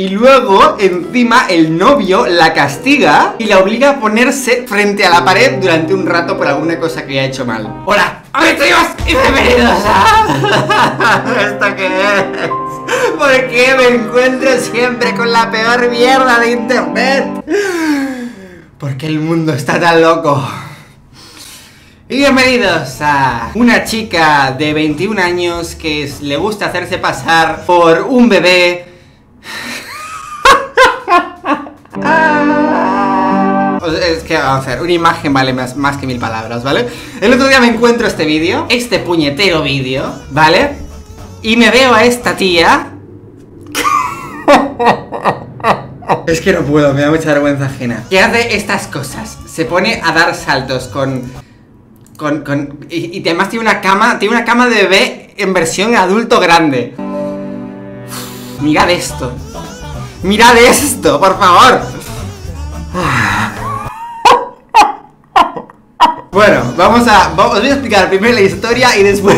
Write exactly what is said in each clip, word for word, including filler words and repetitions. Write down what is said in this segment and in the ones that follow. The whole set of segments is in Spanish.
Y luego, encima, el novio la castiga y la obliga a ponerse frente a la pared durante un rato por alguna cosa que ha hecho mal. ¡Hola! ¡Amigos y bienvenidos a... ¿Esto qué es? ¿Por qué me encuentro siempre con la peor mierda de internet? ¿Por qué el mundo está tan loco? Y bienvenidos a una chica de veintiún años que es, le gusta hacerse pasar por un bebé. Es que vamos a ver, una imagen vale más, más que mil palabras, ¿vale? El otro día me encuentro este vídeo, este puñetero vídeo, ¿vale? Y me veo a esta tía. Es que no puedo, me da mucha vergüenza ajena. Que hace estas cosas, se pone a dar saltos con... con, con y, y además tiene una cama, tiene una cama de bebé en versión adulto grande. Mirad esto. Mirad esto, por favor. Bueno, vamos a... os voy a explicar primero la historia y después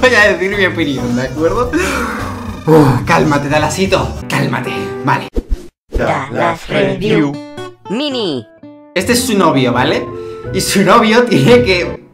voy a decir mi opinión, ¿de acuerdo? Uh, cálmate, Dalasito. Cálmate, vale. Dalas Review Mini. Este es su novio, ¿vale? Y su novio tiene que...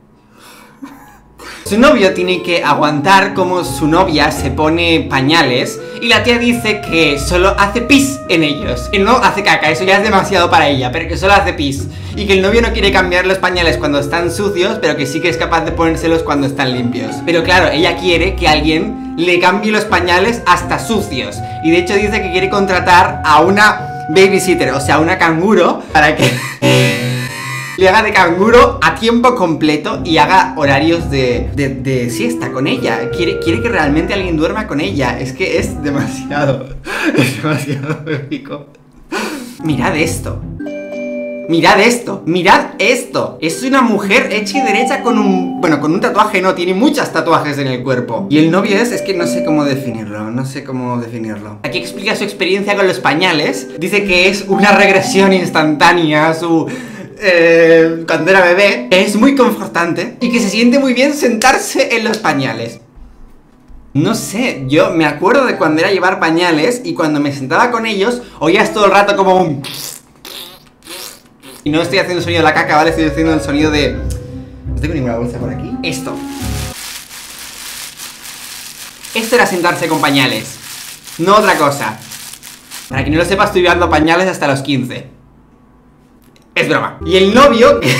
Su novio tiene que aguantar como su novia se pone pañales y la tía dice que solo hace pis en ellos. Que no hace caca, eso ya es demasiado para ella, pero que solo hace pis. Y que el novio no quiere cambiar los pañales cuando están sucios, pero que sí que es capaz de ponérselos cuando están limpios. Pero claro, ella quiere que alguien le cambie los pañales hasta sucios. Y de hecho dice que quiere contratar a una babysitter, o sea, una canguro, para que... le haga de canguro a tiempo completo y haga horarios de, de, de siesta con ella. Quiere, quiere que realmente alguien duerma con ella. Es que es demasiado, es demasiado épico. Mirad esto. Mirad esto, mirad esto. Es una mujer hecha y derecha con un... bueno, con un tatuaje no, tiene muchos tatuajes en el cuerpo. Y el novio es, es que no sé cómo definirlo, no sé cómo definirlo. Aquí explica su experiencia con los pañales. Dice que es una regresión instantánea a su... Eh, cuando era bebé. Es muy confortante y que se siente muy bien sentarse en los pañales. No sé, yo me acuerdo de cuando era llevar pañales y cuando me sentaba con ellos oías todo el rato como un... Y no estoy haciendo el sonido de la caca, ¿vale? Estoy haciendo el sonido de... No tengo ninguna bolsa por aquí. Esto. Esto era sentarse con pañales, no otra cosa. Para quien no lo sepa, estoy llevando pañales hasta los quince. Es broma. Y el novio... ¡Dios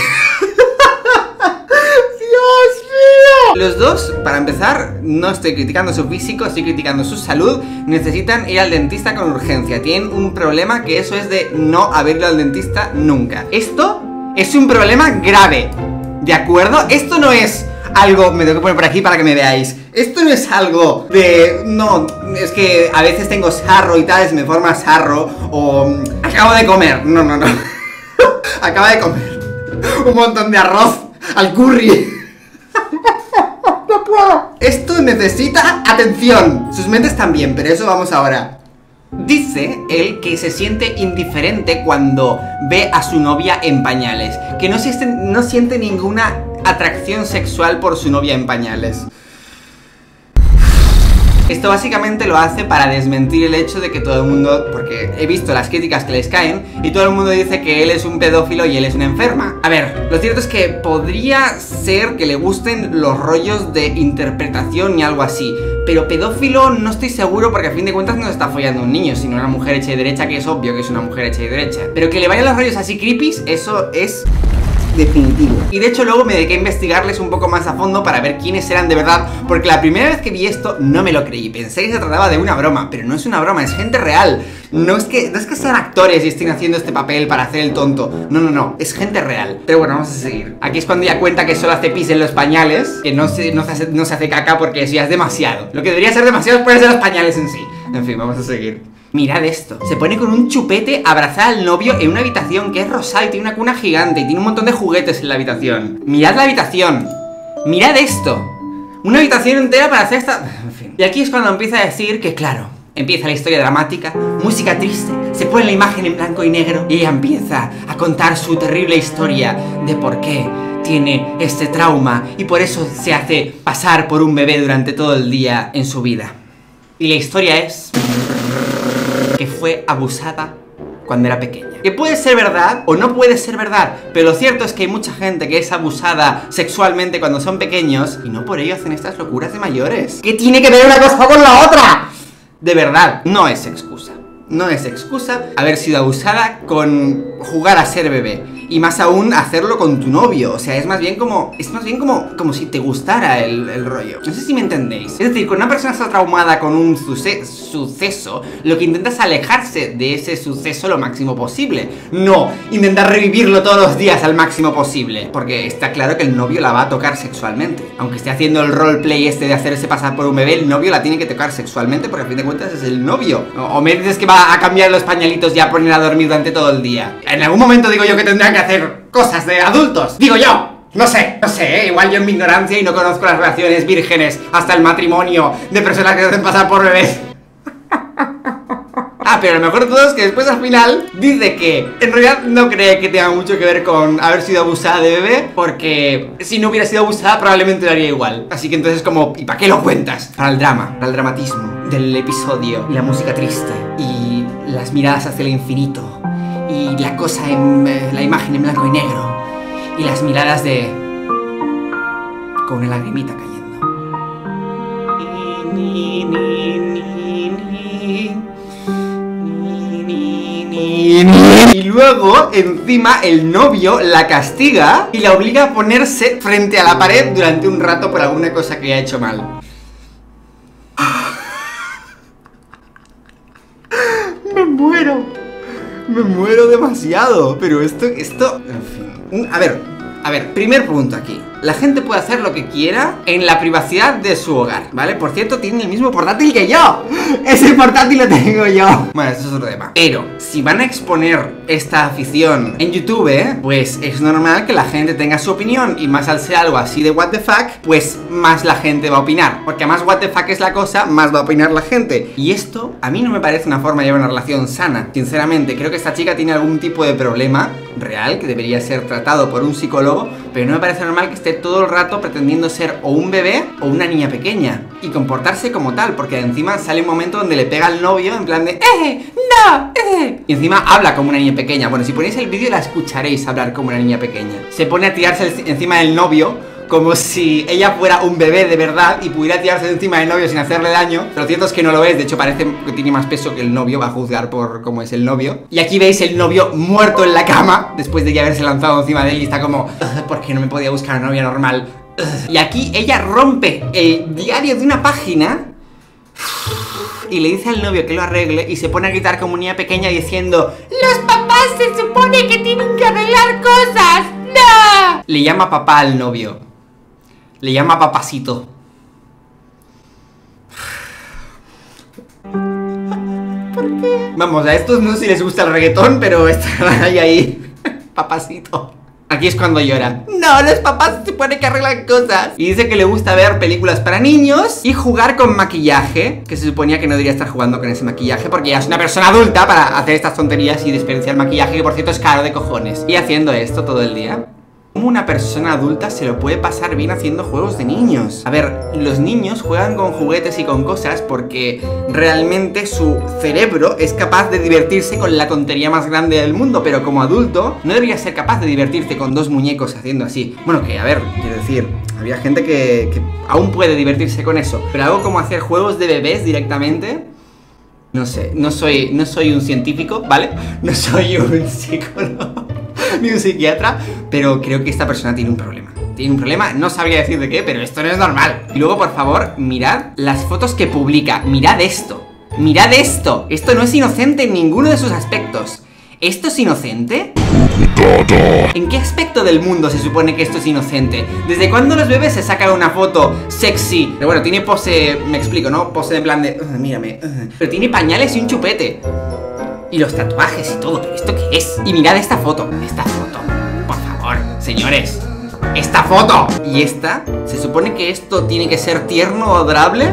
mío! Los dos, para empezar, no estoy criticando su físico, estoy criticando su salud. Necesitan ir al dentista con urgencia. Tienen un problema que eso es de no haber ido al dentista nunca. Esto es un problema grave, ¿de acuerdo? Esto no es algo... me tengo que poner por aquí para que me veáis. Esto no es algo de... no, es que a veces tengo sarro y tal, se me forma sarro. O... acabo de comer. No, no, no. Acaba de comer un montón de arroz al curry. No puedo. Esto necesita atención. Sus mentes también, pero eso vamos ahora. Dice él que se siente indiferente cuando ve a su novia en pañales. Que no siente, no siente ninguna atracción sexual por su novia en pañales. Esto básicamente lo hace para desmentir el hecho de que todo el mundo... porque he visto las críticas que les caen y todo el mundo dice que él es un pedófilo y él es una enferma. A ver, lo cierto es que podría ser que le gusten los rollos de interpretación y algo así, pero pedófilo no estoy seguro porque a fin de cuentas no se está follando un niño, sino una mujer hecha y derecha, que es obvio que es una mujer hecha y derecha. Pero que le vayan los rollos así creepies, eso es... definitivo. Y de hecho luego me dediqué a investigarles un poco más a fondo para ver quiénes eran de verdad, porque la primera vez que vi esto no me lo creí, pensé que se trataba de una broma, pero no es una broma, es gente real. No es que, no es que sean actores y estén haciendo este papel para hacer el tonto, no, no, no, es gente real. Pero bueno, vamos a seguir. Aquí es cuando ya cuenta que solo hace pis en los pañales, que no se, no se, hace, no se hace caca porque eso ya es demasiado. Lo que debería ser demasiado es ponerse los pañales en sí. En fin, vamos a seguir. Mirad esto. Se pone con un chupete a abrazar al novio en una habitación que es rosada y tiene una cuna gigante y tiene un montón de juguetes en la habitación. Mirad la habitación. Mirad esto. Una habitación entera para hacer esta... En fin. Y aquí es cuando empieza a decir que, claro, empieza la historia dramática, música triste, se pone la imagen en blanco y negro y ella empieza a contar su terrible historia de por qué tiene este trauma y por eso se hace pasar por un bebé durante todo el día en su vida. Y la historia es... fue abusada cuando era pequeña. Que puede ser verdad o no puede ser verdad, pero lo cierto es que hay mucha gente que es abusada sexualmente cuando son pequeños y no por ello hacen estas locuras de mayores. ¿Qué tiene que ver una cosa con la otra? De verdad, no es excusa. No es excusa haber sido abusada con jugar a ser bebé. Y más aún hacerlo con tu novio. O sea, es más bien como... Es más bien como, como si te gustara el, el rollo. No sé si me entendéis. Es decir, cuando una persona está traumada con un suce suceso, lo que intenta es alejarse de ese suceso lo máximo posible. No intentar revivirlo todos los días al máximo posible. Porque está claro que el novio la va a tocar sexualmente. Aunque esté haciendo el roleplay este de hacerse pasar por un bebé, el novio la tiene que tocar sexualmente, porque a fin de cuentas es el novio. O, o me dices que va a cambiar los pañalitos y a ponerla a dormir durante todo el día. En algún momento digo yo que tendrán que hacer cosas de adultos. Digo yo. No sé, no sé, ¿eh? Igual yo en mi ignorancia y no conozco las relaciones vírgenes hasta el matrimonio de personas que se hacen pasar por bebés. Ah, pero lo mejor de todo es que después al final dice que en realidad no cree que tenga mucho que ver con haber sido abusada de bebé, porque si no hubiera sido abusada probablemente lo haría igual. Así que entonces como, ¿y para qué lo cuentas? Para el drama, para el dramatismo del episodio, y la música triste, y las miradas hacia el infinito, y la cosa en... Eh, la imagen en blanco y negro, y las miradas de... con una lagrimita cayendo. Y luego, encima, el novio la castiga y la obliga a ponerse frente a la pared durante un rato por alguna cosa que ha hecho mal. Me muero. Me muero demasiado. Pero esto, esto... En fin. A ver, a ver, primer punto aquí. La gente puede hacer lo que quiera en la privacidad de su hogar, ¿vale? Por cierto, tiene el mismo portátil que yo. Ese portátil lo tengo yo. Bueno, eso es otro tema. Pero, si van a exponer esta afición en YouTube, pues es normal que la gente tenga su opinión. Y más al ser algo así de what the fuck, pues más la gente va a opinar. Porque más what the fuck es la cosa, más va a opinar la gente. Y esto, a mí no me parece una forma de llevar una relación sana. Sinceramente, creo que esta chica tiene algún tipo de problema real que debería ser tratado por un psicólogo. Pero no me parece normal que esté todo el rato pretendiendo ser o un bebé o una niña pequeña y comportarse como tal, porque encima sale un momento donde le pega al novio en plan de ¡eh! ¡No! ¡Eh! Y encima habla como una niña pequeña. Bueno, si ponéis el vídeo la escucharéis hablar como una niña pequeña. Se pone a tirarse encima del novio como si ella fuera un bebé de verdad y pudiera tirarse encima del novio sin hacerle daño. Pero lo cierto es que no lo es, de hecho parece que tiene más peso que el novio, va a juzgar por cómo es el novio. Y aquí veis el novio muerto en la cama, después de ya haberse lanzado encima de él, y está como, ¿por qué no me podía buscar una novia normal? Y aquí ella rompe el diario de una página y le dice al novio que lo arregle y se pone a gritar como niña pequeña diciendo, los papás se supone que tienen que arreglar cosas, ¡no! Le llama papá al novio. Le llama papacito. ¿Por qué? Vamos, a estos no sé si les gusta el reggaetón, pero están ahí, ahí. Papacito. Aquí es cuando llora. No, los papás se supone que arreglan cosas. Y dice que le gusta ver películas para niños y jugar con maquillaje, que se suponía que no debería estar jugando con ese maquillaje porque ya es una persona adulta para hacer estas tonterías y desperdiciar maquillaje, que por cierto es caro de cojones. Y haciendo esto todo el día. ¿Cómo una persona adulta se lo puede pasar bien haciendo juegos de niños? A ver, los niños juegan con juguetes y con cosas porque realmente su cerebro es capaz de divertirse con la tontería más grande del mundo, pero como adulto no deberías ser capaz de divertirte con dos muñecos haciendo así. Bueno, que a ver, quiero decir, había gente que, que aún puede divertirse con eso, pero algo como hacer juegos de bebés directamente... No sé, no soy, no soy un científico, ¿vale? No soy un psicólogo ni un psiquiatra, pero creo que esta persona tiene un problema. Tiene un problema, no sabría decir de qué, pero esto no es normal. Y luego, por favor, mirad las fotos que publica. Mirad esto. Mirad esto. Esto no es inocente en ninguno de sus aspectos. ¿Esto es inocente? ¿En qué aspecto del mundo se supone que esto es inocente? ¿Desde cuándo los bebés se sacan una foto sexy? Pero bueno, tiene pose, me explico, ¿no? Pose de plan de, uh, mírame, uh. Pero tiene pañales y un chupete. Y los tatuajes y todo, ¿pero esto qué es? Y mirad esta foto, esta foto, por favor, señores, esta foto. Y esta, ¿se supone que esto tiene que ser tierno o adorable?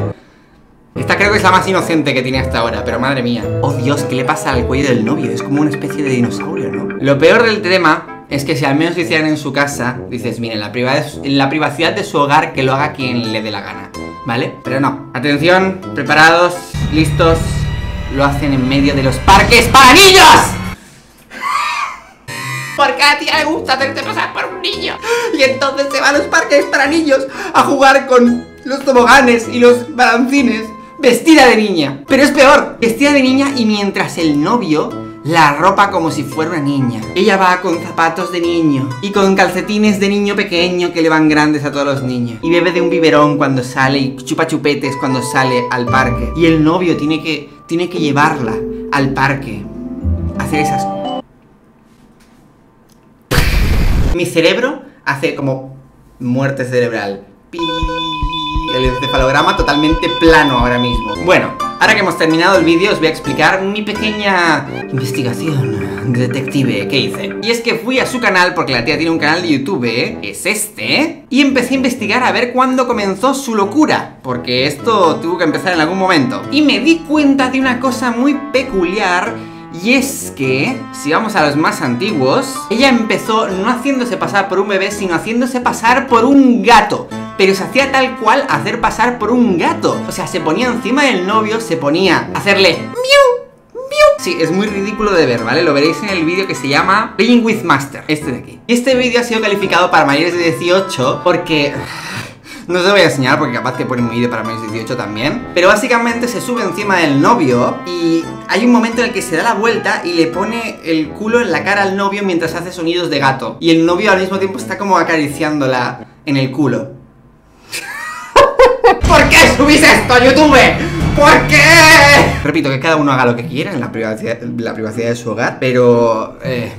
Esta creo que es la más inocente que tiene hasta ahora, pero madre mía. Oh Dios, ¿qué le pasa al cuello del novio? Es como una especie de dinosaurio, ¿no? Lo peor del tema es que si al menos lo hicieran en su casa, dices, miren, la privacidad, en la privacidad de su hogar que lo haga quien le dé la gana, ¿vale? Pero no, atención, preparados, listos... lo hacen en medio de los parques para niños. Porque a ti le gusta hacerte pasar por un niño. Y entonces se va a los parques para niños a jugar con los toboganes y los balancines vestida de niña. Pero es peor, vestida de niña y mientras el novio la ropa como si fuera una niña. Ella va con zapatos de niño y con calcetines de niño pequeño que le van grandes a todos los niños. Y bebe de un biberón cuando sale y chupa chupetes cuando sale al parque. Y el novio tiene que, tiene que llevarla al parque a hacer esas... Mi cerebro hace como muerte cerebral. El encefalograma totalmente plano ahora mismo. Bueno, ahora que hemos terminado el vídeo os voy a explicar mi pequeña investigación detective que hice. Y es que fui a su canal, porque la tía tiene un canal de YouTube, ¿eh? Es este. Y empecé a investigar a ver cuándo comenzó su locura, porque esto tuvo que empezar en algún momento. Y me di cuenta de una cosa muy peculiar. Y es que, si vamos a los más antiguos, ella empezó no haciéndose pasar por un bebé, sino haciéndose pasar por un gato. Pero se hacía tal cual hacer pasar por un gato. O sea, se ponía encima del novio, se ponía a hacerle miau, miau. Sí, es muy ridículo de ver, ¿vale? Lo veréis en el vídeo que se llama Playing with Master, este de aquí. Y este vídeo ha sido calificado para mayores de dieciocho porque... no os lo voy a enseñar porque capaz que ponen un vídeo para mayores de dieciocho también. Pero básicamente se sube encima del novio y hay un momento en el que se da la vuelta y le pone el culo en la cara al novio mientras hace sonidos de gato. Y el novio al mismo tiempo está como acariciándola en el culo. ¿Por qué subís esto, YouTube? ¿Por qué? Repito, que cada uno haga lo que quiera en la privacidad, la privacidad de su hogar, pero... Eh...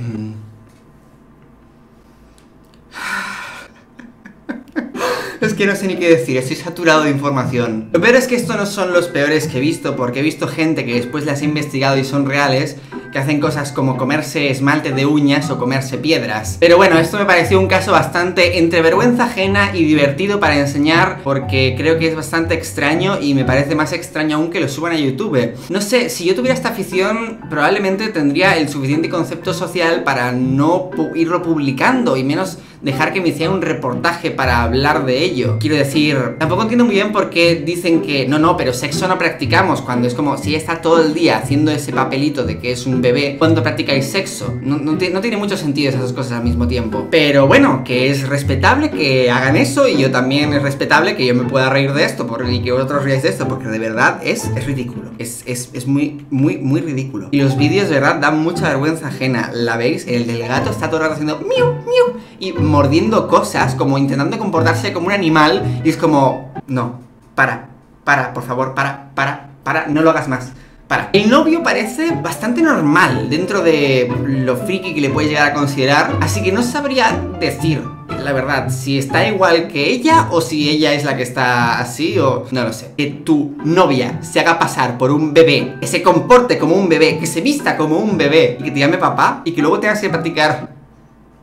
es que no sé ni qué decir, estoy saturado de información. Lo peor es que esto no son los peores que he visto, porque he visto gente que después las he investigado y son reales, que hacen cosas como comerse esmalte de uñas o comerse piedras. Pero bueno, esto me pareció un caso bastante entre vergüenza ajena y divertido para enseñar, porque creo que es bastante extraño y me parece más extraño aún que lo suban a YouTube. No sé, si yo tuviera esta afición probablemente tendría el suficiente concepto social para no pu- irlo publicando y menos dejar que me hiciera un reportaje para hablar de ello. Quiero decir, tampoco entiendo muy bien por qué dicen que no, no, pero sexo no practicamos, cuando es como si está todo el día haciendo ese papelito de que es un bebé, ¿cuándo practicáis sexo? No, no, no tiene mucho sentido esas dos cosas al mismo tiempo. Pero bueno, que es respetable que hagan eso y yo también es respetable que yo me pueda reír de esto por, y que vosotros ríais de esto, porque de verdad es, es ridículo. Es, es, es muy, muy, muy ridículo. Y los vídeos de verdad dan mucha vergüenza ajena. ¿La veis? El del gato está todo el rato haciendo miau, miau y mordiendo cosas, como intentando comportarse como un animal y es como... no, para, para, por favor, para, para, para, no lo hagas más. Para. El novio parece bastante normal dentro de lo friki que le puede llegar a considerar, así que no sabría decir, la verdad, si está igual que ella o si ella es la que está así o... no lo sé. Que tu novia se haga pasar por un bebé, que se comporte como un bebé, que se vista como un bebé y que te llame papá y que luego tengas que practicar...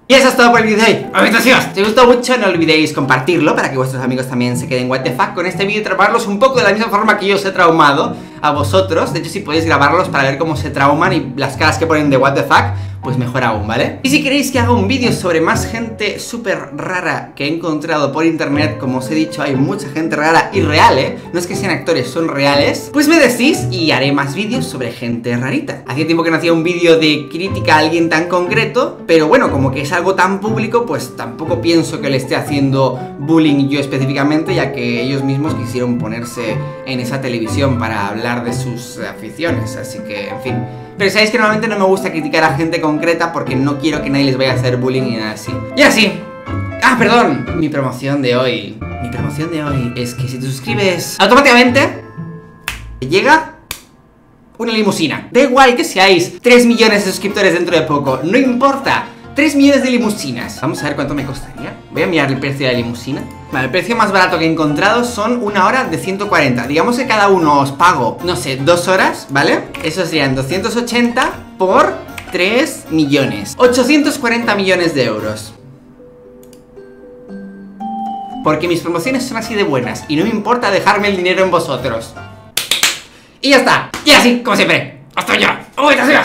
Y eso es todo por el vídeo de hoy. Amigos, si os gustó mucho no olvidéis compartirlo para que vuestros amigos también se queden what the fuck con este vídeo y traumarlos un poco de la misma forma que yo os he traumado a vosotros. De hecho, si podéis grabarlos para ver cómo se trauman y las caras que ponen de what the fuck, pues mejor aún, ¿vale? Y si queréis que haga un vídeo sobre más gente súper rara que he encontrado por internet, como os he dicho, hay mucha gente rara y real, ¿eh? No es que sean actores, son reales. Pues me decís y haré más vídeos sobre gente rarita. Hacía tiempo que no hacía un vídeo de crítica a alguien tan concreto, pero bueno, como que es algo tan público, pues tampoco pienso que le esté haciendo bullying yo específicamente, ya que ellos mismos quisieron ponerse en esa televisión para hablar de sus aficiones, así que, en fin... Pero sabéis que normalmente no me gusta criticar a gente concreta porque no quiero que nadie les vaya a hacer bullying ni nada así. Y así. Ah, perdón. Mi promoción de hoy. Mi promoción de hoy es que si te suscribes, automáticamente te llega una limusina. Da igual que seáis tres millones de suscriptores dentro de poco. No importa. tres millones de limusinas. Vamos a ver cuánto me costaría. Voy a mirar el precio de la limusina. Vale, el precio más barato que he encontrado son una hora de ciento cuarenta. Digamos que cada uno os pago, no sé, dos horas, ¿vale? Eso serían doscientos ochenta por tres millones. ochocientos cuarenta millones de euros. Porque mis promociones son así de buenas y no me importa dejarme el dinero en vosotros. Y ya está. Y así, como siempre. Hasta mañana.